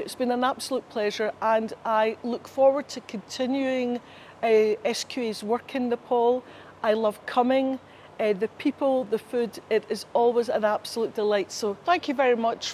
It's been an absolute pleasure, and I look forward to continuing SQA's work in Nepal. I love coming, the people, the food, it is always an absolute delight. So thank you very much.